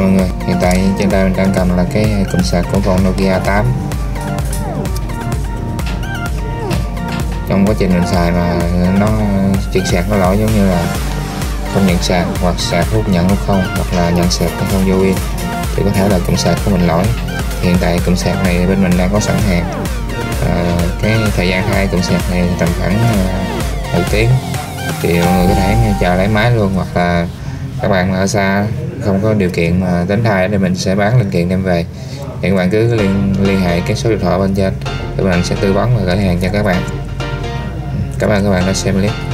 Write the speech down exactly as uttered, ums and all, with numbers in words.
Chào mọi người, hiện tại trên tay mình đang cầm là cái cụm sạc của con Nokia tám. Trong quá trình mình xài mà nó chuyển sạc nó lỗi giống như là không nhận sạc, hoặc sạc lúc nhận lúc không, hoặc là nhận sạc không vô pin, thì có thể là cụm sạc của mình lỗi. Hiện tại cụm sạc này bên mình đang có sẵn hàng. À, cái thời gian hai cụm sạc này tầm khoảng một tiếng, thì mọi người có thể chờ lấy máy luôn, hoặc là các bạn ở xa không có điều kiện mà đến thay thì mình sẽ bán linh kiện đem về. Thì các bạn cứ liên, liên hệ cái số điện thoại bên trên, tụi mình sẽ tư vấn và gửi hàng cho các bạn. Cảm ơn các bạn đã xem clip.